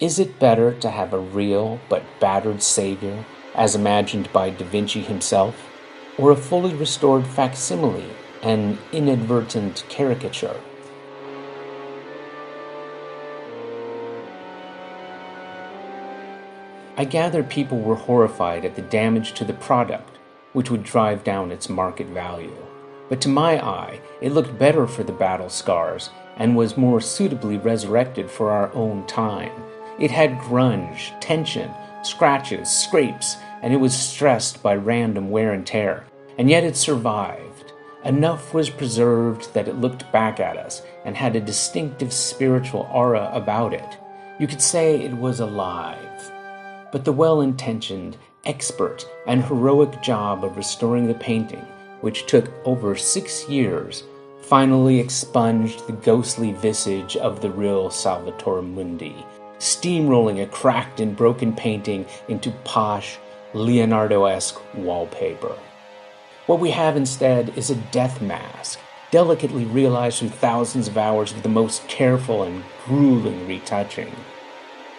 Is it better to have a real but battered savior, as imagined by Da Vinci himself, or a fully restored facsimile, an inadvertent caricature? I gather people were horrified at the damage to the product, which would drive down its market value. But to my eye, it looked better for the battle scars and was more suitably resurrected for our own time. It had grunge, tension, scratches, scrapes, and it was stressed by random wear and tear. And yet it survived. Enough was preserved that it looked back at us and had a distinctive spiritual aura about it. You could say it was alive. But the well-intentioned, expert, and heroic job of restoring the painting, which took over 6 years, finally expunged the ghostly visage of the real Salvator Mundi, steamrolling a cracked and broken painting into posh, Leonardo-esque wallpaper. What we have instead is a death mask, delicately realized through thousands of hours of the most careful and grueling retouching.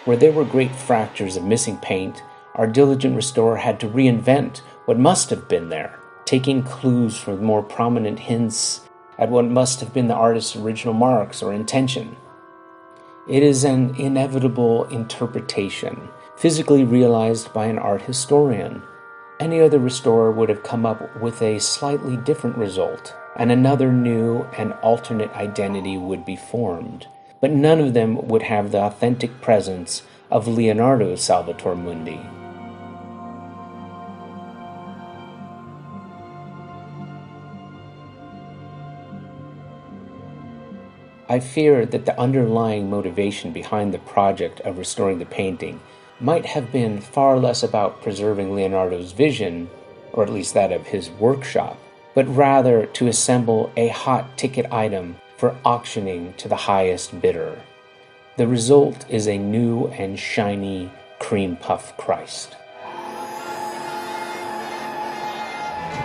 Where there were great fractures of missing paint, our diligent restorer had to reinvent what must have been there, taking clues from more prominent hints at what must have been the artist's original marks or intention. It is an inevitable interpretation, physically realized by an art historian. Any other restorer would have come up with a slightly different result, and another new and alternate identity would be formed. But none of them would have the authentic presence of Leonardo's Salvator Mundi. I fear that the underlying motivation behind the project of restoring the painting might have been far less about preserving Leonardo's vision, or at least that of his workshop, but rather to assemble a hot ticket item for auctioning to the highest bidder. The result is a new and shiny cream puff Christ.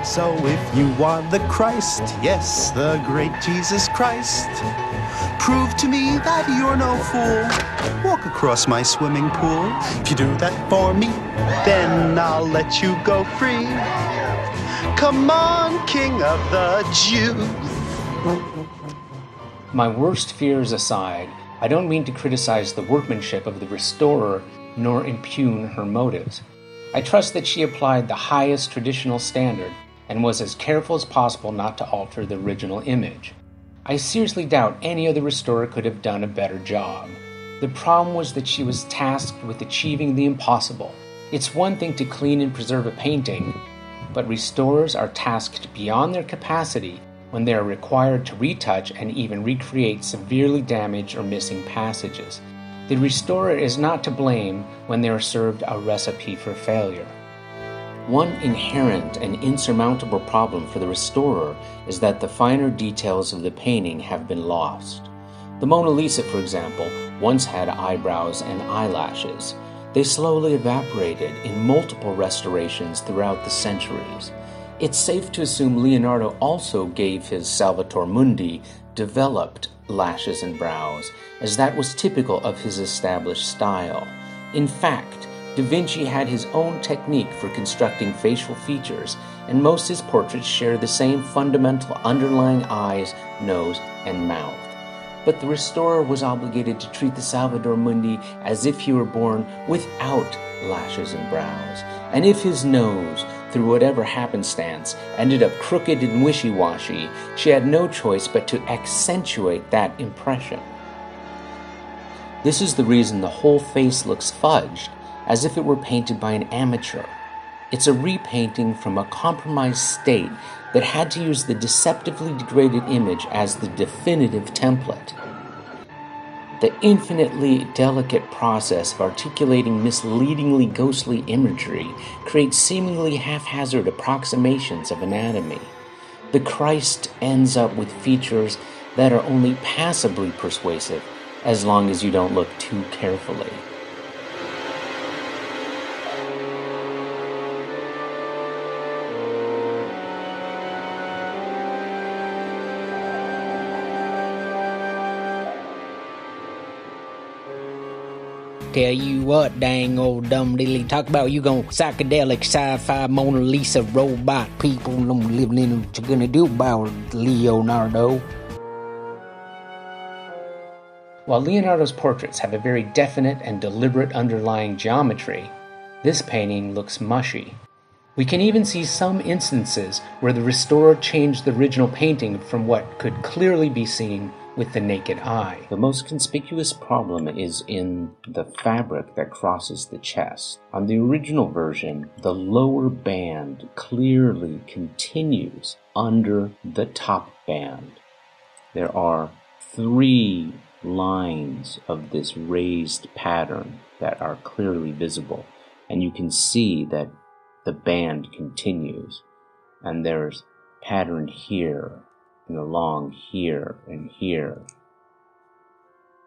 So if you are the Christ, yes, the great Jesus Christ, prove to me that you're no fool. Walk across my swimming pool. If you do that for me, then I'll let you go free. Come on, King of the Jews. My worst fears aside, I don't mean to criticize the workmanship of the restorer nor impugn her motives. I trust that she applied the highest traditional standard and was as careful as possible not to alter the original image. I seriously doubt any other restorer could have done a better job. The problem was that she was tasked with achieving the impossible. It's one thing to clean and preserve a painting, but restorers are tasked beyond their capacity when they are required to retouch and even recreate severely damaged or missing passages. The restorer is not to blame when they are served a recipe for failure. One inherent and insurmountable problem for the restorer is that the finer details of the painting have been lost. The Mona Lisa, for example, once had eyebrows and eyelashes. They slowly evaporated in multiple restorations throughout the centuries. It's safe to assume Leonardo also gave his Salvator Mundi developed lashes and brows, as that was typical of his established style. In fact, Da Vinci had his own technique for constructing facial features, and most of his portraits share the same fundamental underlying eyes, nose, and mouth. But the restorer was obligated to treat the Salvator Mundi as if he were born without lashes and brows, and if his nose, through whatever happenstance, ended up crooked and wishy-washy, she had no choice but to accentuate that impression. This is the reason the whole face looks fudged, as if it were painted by an amateur. It's a repainting from a compromised state that had to use the deceptively degraded image as the definitive template. The infinitely delicate process of articulating misleadingly ghostly imagery creates seemingly haphazard approximations of anatomy. The Christ ends up with features that are only passably persuasive, as long as you don't look too carefully. Tell you what, dang old dumb dilly, talk about you gon' psychedelic sci-fi Mona Lisa robot people. I'm living in what you're gonna do about Leonardo. While Leonardo's portraits have a very definite and deliberate underlying geometry, this painting looks mushy. We can even see some instances where the restorer changed the original painting from what could clearly be seen with the naked eye. The most conspicuous problem is in the fabric that crosses the chest. On the original version, the lower band clearly continues under the top band. There are three lines of this raised pattern that are clearly visible, and you can see that the band continues, and there's pattern here and along here and here,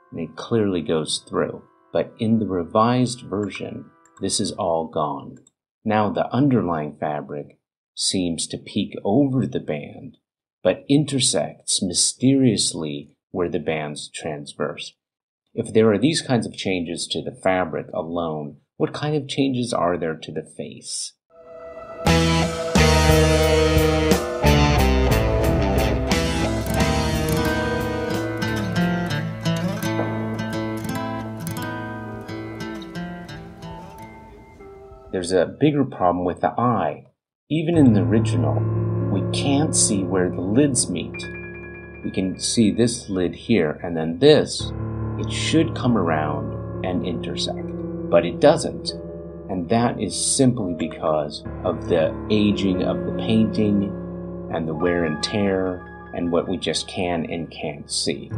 and it clearly goes through. But in the revised version, this is all gone. Now the underlying fabric seems to peek over the band but intersects mysteriously where the bands transverse. If there are these kinds of changes to the fabric alone, what kind of changes are there to the face? There's a bigger problem with the eye. Even in the original, we can't see where the lids meet. We can see this lid here, and then this. It should come around and intersect, but it doesn't. And that is simply because of the aging of the painting and the wear and tear and what we just can and can't see.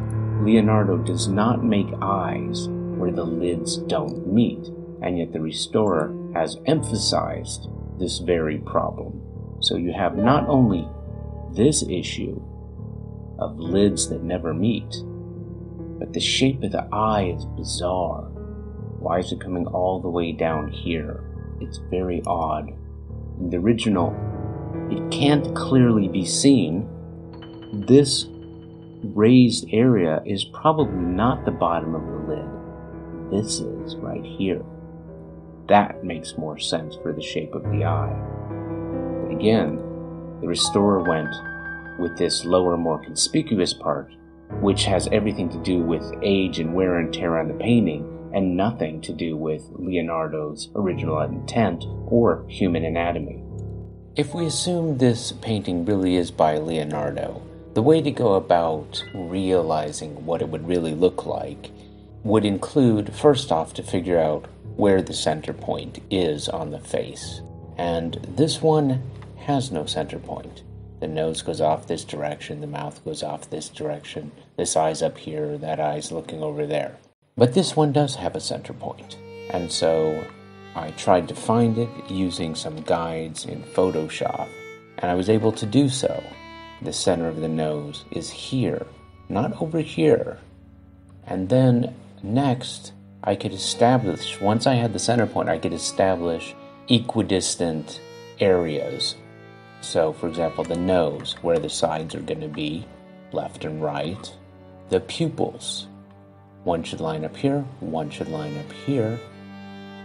Leonardo does not make eyes where the lids don't meet, and yet the restorer has emphasized this very problem. So you have not only this issue of lids that never meet, but the shape of the eye is bizarre. Why is it coming all the way down here? It's very odd. In the original, it can't clearly be seen. This raised area is probably not the bottom of the lid. This is right here. That makes more sense for the shape of the eye. But again, the restorer went with this lower, more conspicuous part, which has everything to do with age and wear and tear on the painting, and nothing to do with Leonardo's original intent or human anatomy. If we assume this painting really is by Leonardo, the way to go about realizing what it would really look like would include, first off, to figure out where the center point is on the face. And this one has no center point. The nose goes off this direction, the mouth goes off this direction, this eye's up here, that eye's looking over there. But this one does have a center point, and so I tried to find it using some guides in Photoshop, and I was able to do so. The center of the nose is here, not over here. And then next, I could establish, once I had the center point, I could establish equidistant areas. So, for example, the nose, where the sides are going to be, left and right. The pupils. One should line up here, one should line up here.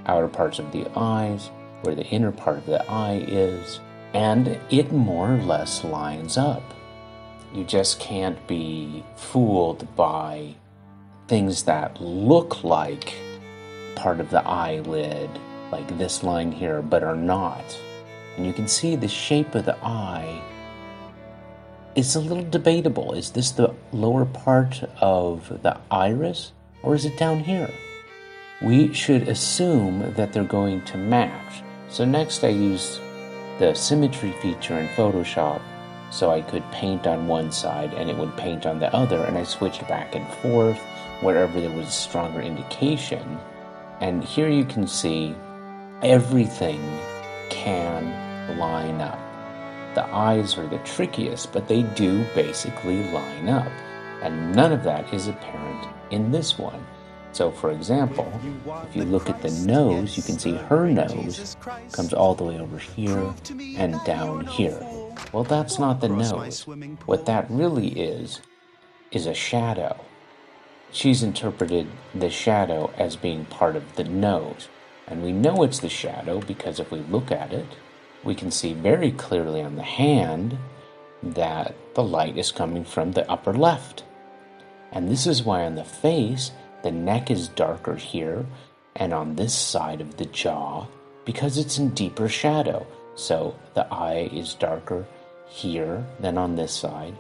Outer parts of the eyes, where the inner part of the eye is. And it more or less lines up. You just can't be fooled by things that look like part of the eyelid, like this line here, but are not. And you can see the shape of the eye is a little debatable. Is this the lower part of the iris, or is it down here? We should assume that they're going to match. So next I used the symmetry feature in Photoshop, so I could paint on one side and it would paint on the other, and I switched back and forth wherever there was a stronger indication. And here you can see everything can line up. The eyes are the trickiest, but they do basically line up, and none of that is apparent in this one. So for example, if you look at the nose, you can see her nose comes all the way over here and down here. Well, that's not the nose. What that really is a shadow. she's interpreted the shadow as being part of the nose. And we know it's the shadow because if we look at it, we can see very clearly on the hand that the light is coming from the upper left. And this is why on the face, the neck is darker here and on this side of the jaw because it's in deeper shadow. So the eye is darker here than on this side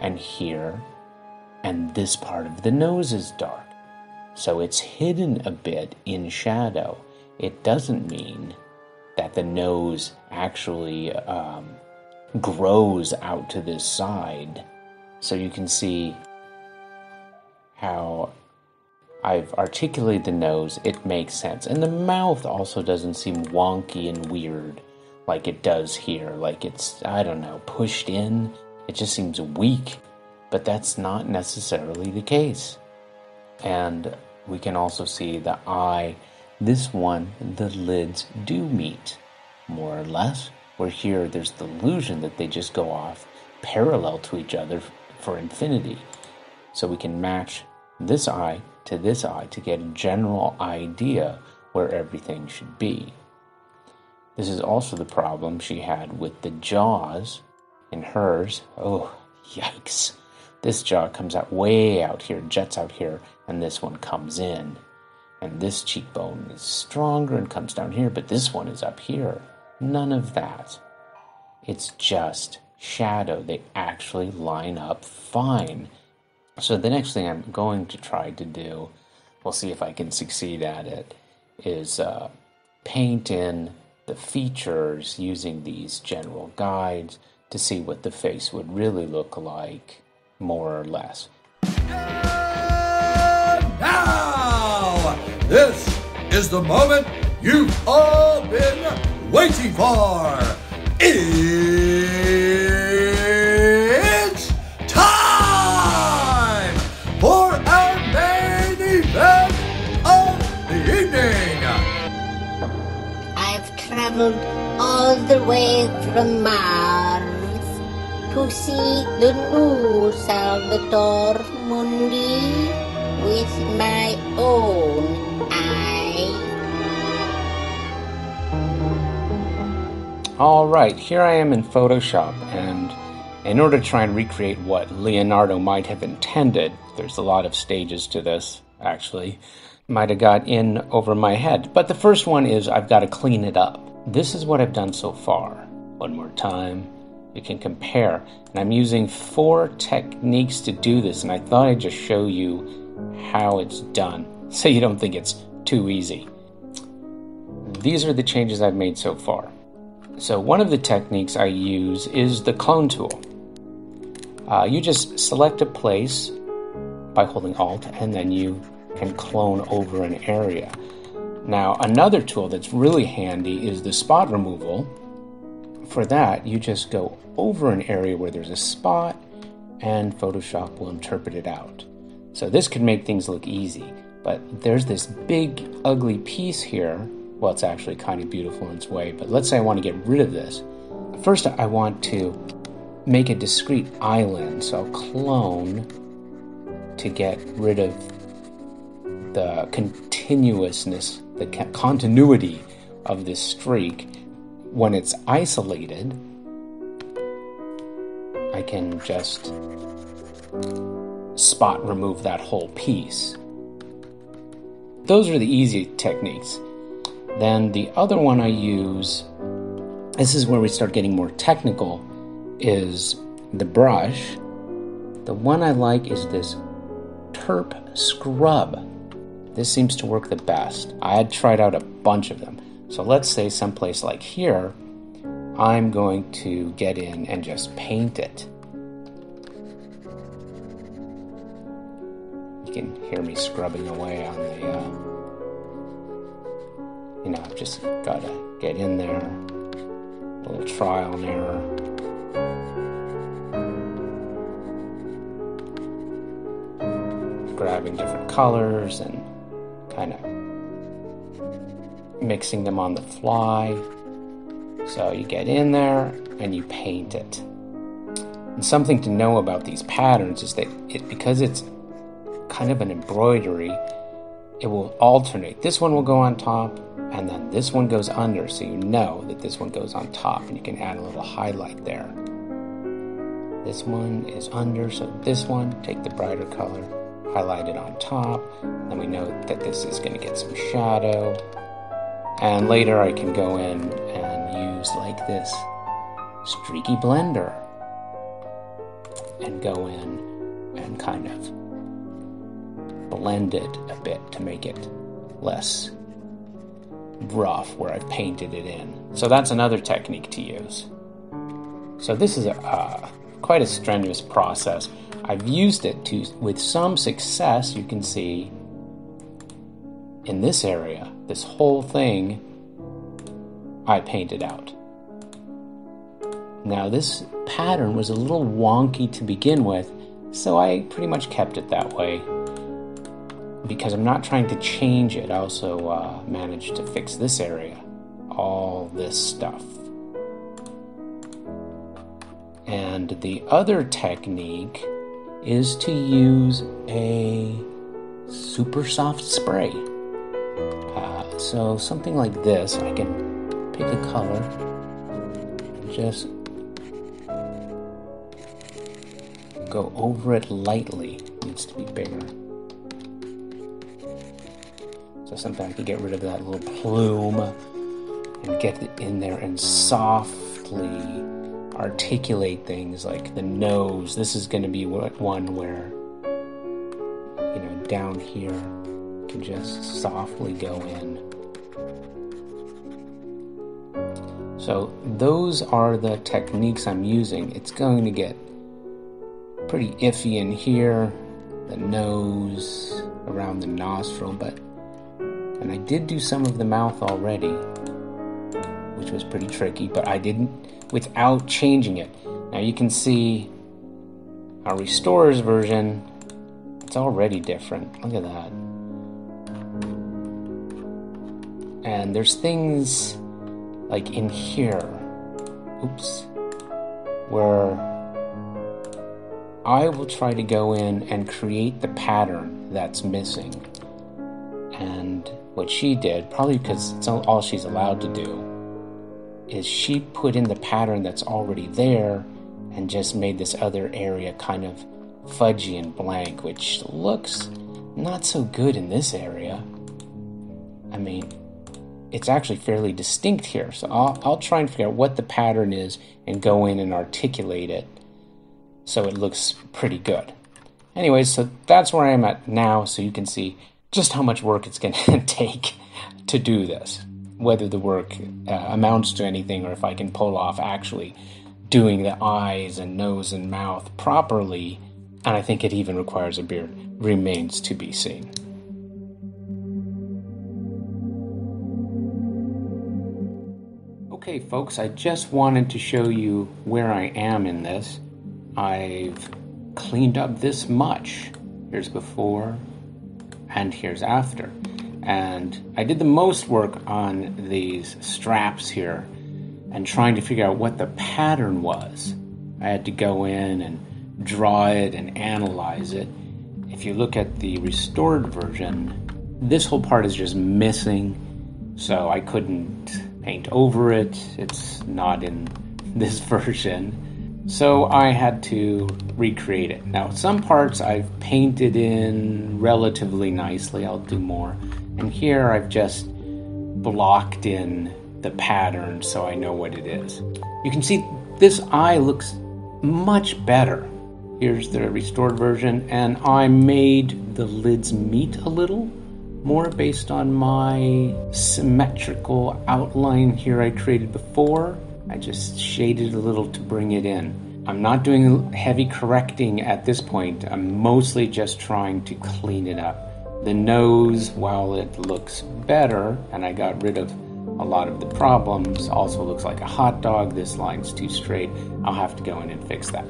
and here, and this part of the nose is dark. So it's hidden a bit in shadow. It doesn't mean that the nose actually grows out to this side. So you can see how I've articulated the nose. It makes sense. And the mouth also doesn't seem wonky and weird like it does here. Like it's, I don't know, pushed in. It just seems weak. But that's not necessarily the case. And we can also see the eye. This one, the lids do meet, more or less. Where here, there's the illusion that they just go off parallel to each other for infinity. So we can match this eye to get a general idea where everything should be. This is also the problem she had with the jaws in hers. Oh, yikes. This jaw comes out way out here, jets out here, and this one comes in. And this cheekbone is stronger and comes down here, but this one is up here. None of that. It's just shadow. They actually line up fine. So the next thing I'm going to try to do, we'll see if I can succeed at it, is paint in the features using these general guides to see what the face would really look like. More or less. And now, this is the moment you've all been waiting for. It's time for our main event of the evening. I've traveled all the way from Mars to see the new Salvator Mundi with my own eye. Alright, here I am in Photoshop, and in order to try and recreate what Leonardo might have intended, there's a lot of stages to this, actually, might have got in over my head. But the first one is I've got to clean it up. This is what I've done so far. One more time. We can compare, and I'm using 4 techniques to do this, and I thought I'd just show you how it's done so you don't think it's too easy. These are the changes I've made so far. So one of the techniques I use is the clone tool. You just select a place by holding Alt, and then you can clone over an area. Now another tool that's really handy is the spot removal. For that, you just go over an area where there's a spot, and Photoshop will interpret it out. So this could make things look easy, but there's this big, ugly piece here. Well, it's actually kind of beautiful in its way, but let's say I want to get rid of this. First, I want to make a discrete island, so I'll clone to get rid of the continuity of this streak. When it's isolated, I can just spot remove that whole piece. Those are the easy techniques. Then the other one I use, this is where we start getting more technical, is the brush. The one I like is this Terp Scrub. This seems to work the best. I had tried out a bunch of them. So let's say someplace like here, I'm going to get in and just paint it. You can hear me scrubbing away on the, I've just got to get in there. A little trial and error. Grabbing different colors and kind of mixing them on the fly. So you get in there and you paint it. And something to know about these patterns is that because it's kind of an embroidery, it will alternate. This one will go on top, and then this one goes under, so you know that this one goes on top, and you can add a little highlight there. This one is under, so this one, take the brighter color, highlight it on top, then we know that this is going to get some shadow. And later I can go in and use like this streaky blender and go in and kind of blend it a bit to make it less rough where I've painted it in. So that's another technique to use. So this is quite a strenuous process. I've used it with some success. You can see in this area, this whole thing I painted out. Now this pattern was a little wonky to begin with, so I pretty much kept it that way because I'm not trying to change it. I also managed to fix this area, all this stuff. And the other technique is to use a super soft spray. So something like this, I can pick a color and just go over it lightly. It needs to be bigger. So something I could get rid of that little plume and get it in there and softly articulate things like the nose. This is going to be one where, you know, down here you can just softly go in. So those are the techniques I'm using. It's going to get pretty iffy in here, the nose, around the nostril, but, and I did do some of the mouth already, which was pretty tricky, but I didn't without changing it. Now you can see our restorer's version, it's already different. Look at that. And there's things like in here, oops, where I will try to go in and create the pattern that's missing. And what she did, probably because it's all she's allowed to do, is she put in the pattern that's already there and just made this other area kind of fudgy and blank, which looks not so good in this area. I mean, it's actually fairly distinct here, so I'll try and figure out what the pattern is and go in and articulate it so it looks pretty good. Anyways, so that's where I am at now, so you can see just how much work it's going to take to do this, whether the work amounts to anything or if I can pull off actually doing the eyes and nose and mouth properly, and I think it even requires a beard, remains to be seen. Okay folks, I just wanted to show you where I am in this. I've cleaned up this much. Here's before and here's after. And I did the most work on these straps here and trying to figure out what the pattern was. I had to go in and draw it and analyze it. If you look at the restored version, this whole part is just missing, so I couldn't paint over it. It's not in this version, so I had to recreate it. Now, some parts I've painted in relatively nicely. I'll do more. And here I've just blocked in the pattern so I know what it is. You can see this eye looks much better. Here's the restored version, and I made the lids meet a little more based on my symmetrical outline here I created before. I just shaded a little to bring it in. I'm not doing heavy correcting at this point. I'm mostly just trying to clean it up. The nose, while it looks better, and I got rid of a lot of the problems, also looks like a hot dog. This line's too straight. I'll have to go in and fix that.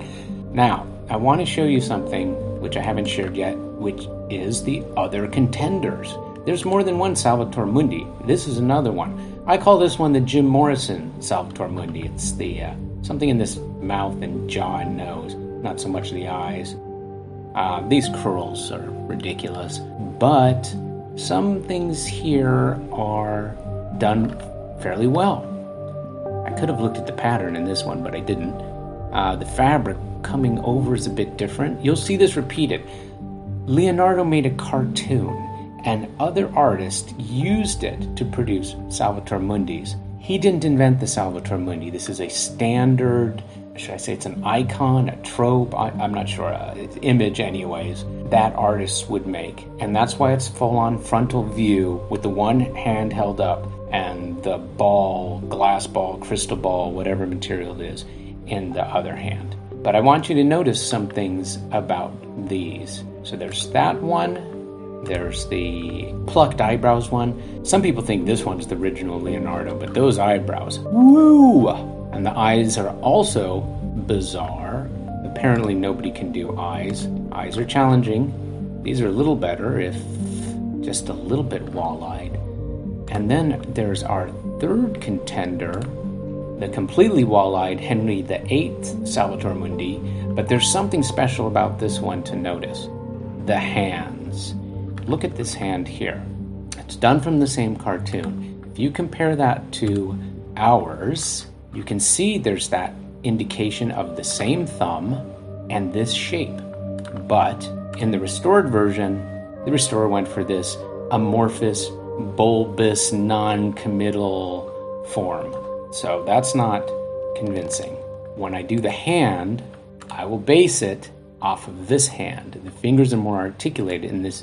Now, I want to show you something which I haven't shared yet, which is the other contenders. There's more than one Salvator Mundi. This is another one. I call this one the Jim Morrison Salvator Mundi. It's the something in this mouth and jaw and nose, not so much the eyes. These corals are ridiculous, but some things here are done fairly well. I could have looked at the pattern in this one, but I didn't. The fabric coming over is a bit different. You'll see this repeated. Leonardo made a cartoon, and other artists used it to produce Salvator Mundis. He didn't invent the Salvator Mundi. This is a standard, should I say it's an icon, a trope, I'm not sure, image anyways, that artists would make. And that's why it's full-on frontal view with the one hand held up and the ball, glass ball, crystal ball, whatever material it is, in the other hand. But I want you to notice some things about these. So there's that one. There's the plucked eyebrows one. Some people think this one's the original Leonardo, but those eyebrows, woo! And the eyes are also bizarre. Apparently nobody can do eyes. Eyes are challenging. These are a little better, if just a little bit wall-eyed. And then there's our third contender, the completely wall-eyed Henry VIII Salvator Mundi, but there's something special about this one to notice. The hands. Look at this hand here. It's done from the same cartoon. If you compare that to ours, you can see there's that indication of the same thumb and this shape. But in the restored version, the restorer went for this amorphous, bulbous, non-committal form. So that's not convincing. When I do the hand, I will base it off of this hand. The fingers are more articulated, and this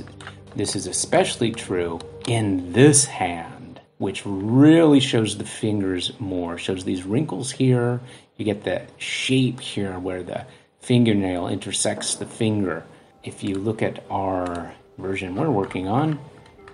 is especially true in this hand, which really shows the fingers more, shows these wrinkles here. You get the shape here where the fingernail intersects the finger. If you look at our version we're working on,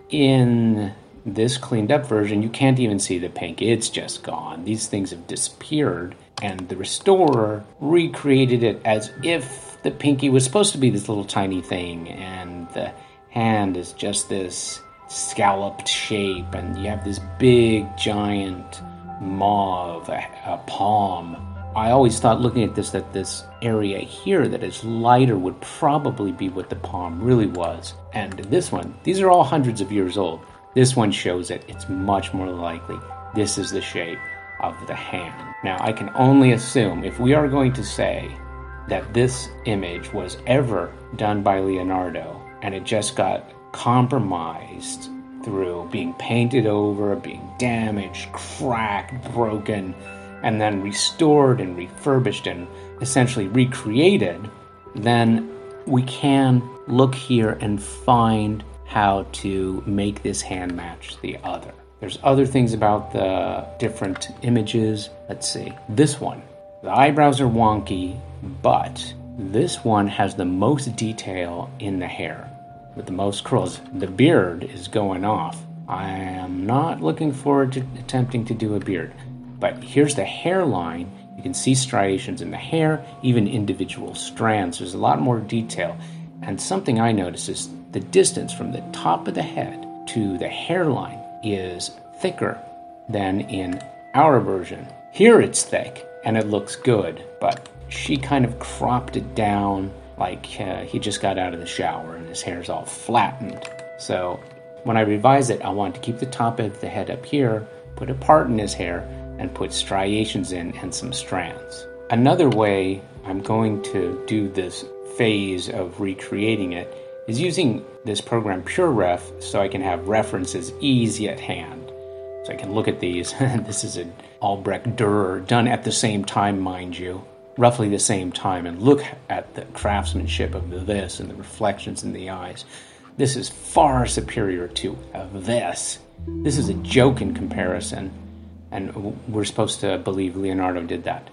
in this cleaned up version, you can't even see the pink. It's just gone. These things have disappeared, and the restorer recreated it as if the pinky was supposed to be this little tiny thing, and the hand is just this scalloped shape, and you have this big giant maw of a palm. I always thought, looking at this, that this area here that is lighter would probably be what the palm really was. And this one, these are all hundreds of years old. This one shows it. It's much more likely this is the shape of the hand. Now, I can only assume, if we are going to say that this image was ever done by Leonardo, and it just got compromised through being painted over, being damaged, cracked, broken, and then restored and refurbished and essentially recreated, then we can look here and find how to make this hand match the other. There's other things about the different images. Let's see. This one. The eyebrows are wonky, but this one has the most detail in the hair, with the most curls. The beard is going off. I am not looking forward to attempting to do a beard, but here's the hairline. You can see striations in the hair, even individual strands. There's a lot more detail. And something I notice is the distance from the top of the head to the hairline is thicker than in our version. Here it's thick and it looks good, but she kind of cropped it down like he just got out of the shower and his hair's all flattened. So when I revise it, I want to keep the top of the head up here, put a part in his hair, and put striations in and some strands. Another way I'm going to do this phase of recreating it is using this program PureRef, so I can have references easy at hand. So I can look at these. This is an Albrecht Dürer done at the same time, mind you. Roughly the same time, and look at the craftsmanship of this and the reflections in the eyes. This is far superior to this. This is a joke in comparison, and we're supposed to believe Leonardo did that.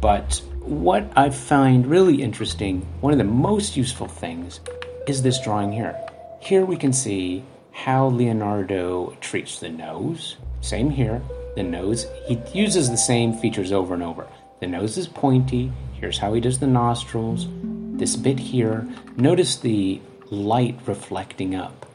But what I find really interesting, one of the most useful things, is this drawing here. Here we can see how Leonardo treats the nose. Same here, the nose. He uses the same features over and over. The nose is pointy. Here's how he does the nostrils. This bit here. Notice the light reflecting up.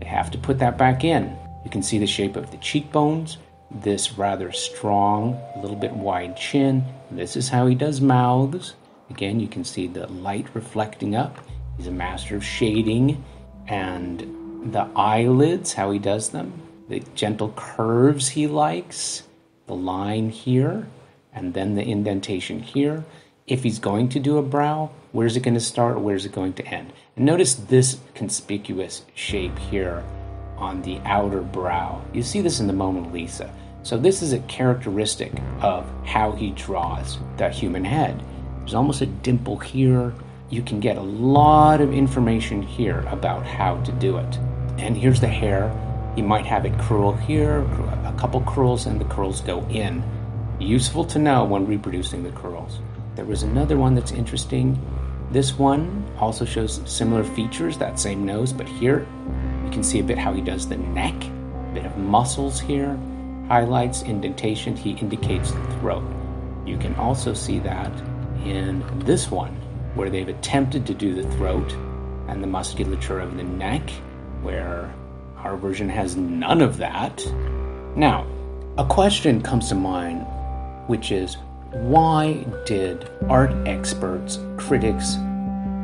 They have to put that back in. You can see the shape of the cheekbones, this rather strong, a little bit wide chin. This is how he does mouths. Again, you can see the light reflecting up. He's a master of shading and the eyelids, how he does them, the gentle curves he likes, the line here, and then the indentation here. If he's going to do a brow, where's it going to start? Where's it going to end? And notice this conspicuous shape here on the outer brow. You see this in the Mona Lisa. So this is a characteristic of how he draws the human head. There's almost a dimple here. You can get a lot of information here about how to do it. And here's the hair. You might have it curl here, a couple curls, and the curls go in. Useful to know when reproducing the curls. There was another one that's interesting. This one also shows similar features, that same nose, but here you can see a bit how he does the neck, a bit of muscles here, highlights, indentation, he indicates the throat. You can also see that in this one, where they've attempted to do the throat and the musculature of the neck, where our version has none of that. Now, a question comes to mind, which is, why did art experts, critics,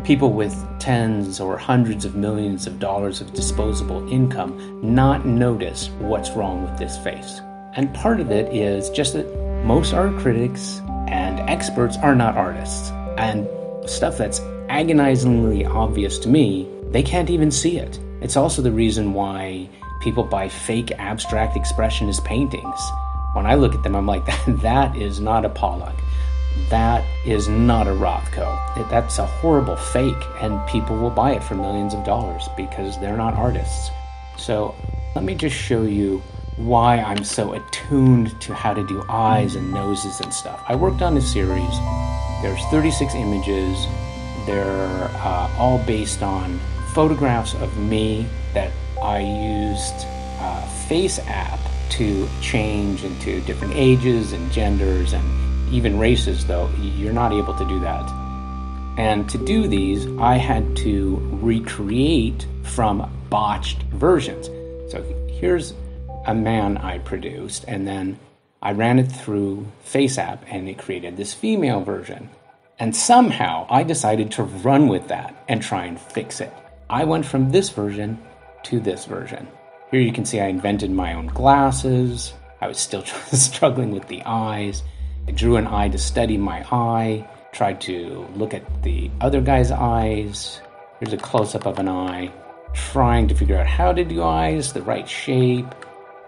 people with tens or hundreds of millions of dollars of disposable income not notice what's wrong with this face? And part of it is just that most art critics and experts are not artists. And stuff that's agonizingly obvious to me, they can't even see it. It's also the reason why people buy fake abstract expressionist paintings. When I look at them, I'm like, that is not a Pollock. That is not a Rothko. That's a horrible fake, and people will buy it for millions of dollars because they're not artists. So let me just show you why I'm so attuned to how to do eyes and noses and stuff. I worked on a series. There's 36 images. They're all based on photographs of me that I used FaceApp to change into different ages and genders and even races, though you're not able to do that. And to do these, I had to recreate from botched versions. So here's a man I produced, and then I ran it through FaceApp and it created this female version. And somehow I decided to run with that and try and fix it. I went from this version to this version. Here you can see I invented my own glasses. I was still struggling with the eyes. I drew an eye to study my eye, tried to look at the other guy's eyes. Here's a close-up of an eye, trying to figure out how to do eyes, the right shape.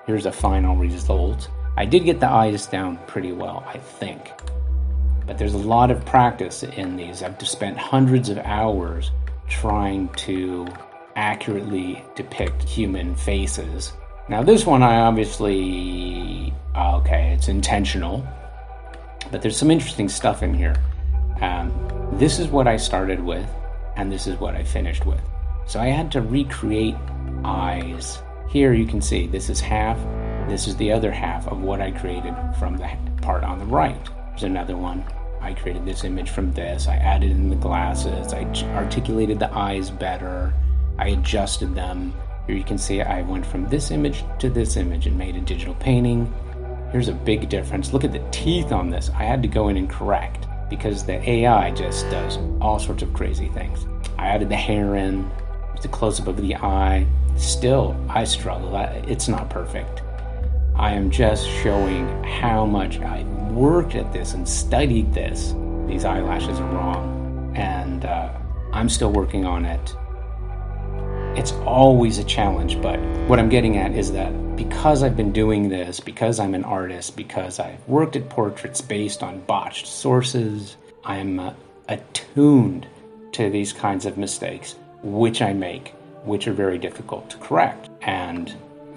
Here's a final result. I did get the eyes down pretty well, I think. But there's a lot of practice in these. I've just spent hundreds of hours trying to accurately depict human faces. Now this one I obviously, okay, it's intentional, but there's some interesting stuff in here. This is what I started with, and this is what I finished with. So I had to recreate eyes. Here you can see this is half, this is the other half of what I created from the part on the right. There's another one. I created this image from this, I added in the glasses, I articulated the eyes better, I adjusted them. Here you can see I went from this image to this image and made a digital painting. Here's a big difference. Look at the teeth on this. I had to go in and correct because the AI just does all sorts of crazy things. I added the hair in, the close-up of the eye. Still, I struggle. It's not perfect. I am just showing how much I worked at this and studied this. These eyelashes are wrong, and I'm still working on it. It's always a challenge, but what I'm getting at is that because I've been doing this, because I'm an artist, because I've worked at portraits based on botched sources, I'm attuned to these kinds of mistakes, which I make, which are very difficult to correct. And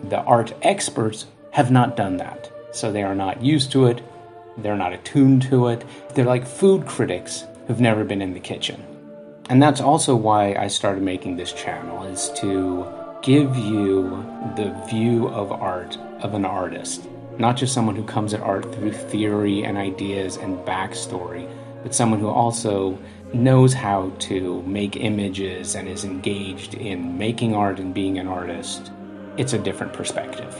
the art experts have not done that. So they are not used to it. They're not attuned to it. They're like food critics who've never been in the kitchen. And that's also why I started making this channel, is to give you the view of art of an artist. Not just someone who comes at art through theory and ideas and backstory, but someone who also knows how to make images and is engaged in making art and being an artist. It's a different perspective.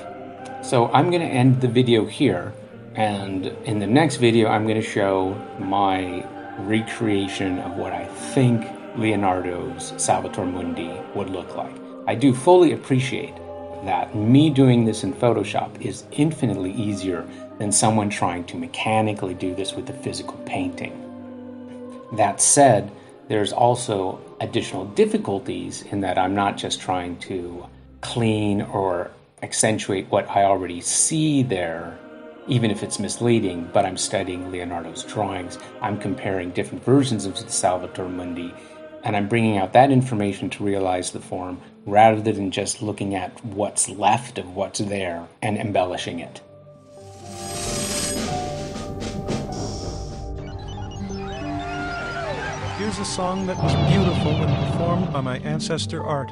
So I'm going to end the video here, and in the next video I'm going to show my recreation of what I think Leonardo's Salvator Mundi would look like. I do fully appreciate that me doing this in Photoshop is infinitely easier than someone trying to mechanically do this with a physical painting. That said, there's also additional difficulties in that I'm not just trying to clean or accentuate what I already see there, even if it's misleading, but I'm studying Leonardo's drawings. I'm comparing different versions of the Salvator Mundi, and I'm bringing out that information to realize the form rather than just looking at what's left of what's there and embellishing it. Here's a song that was beautiful when performed by my ancestor Art.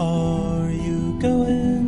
Are you going?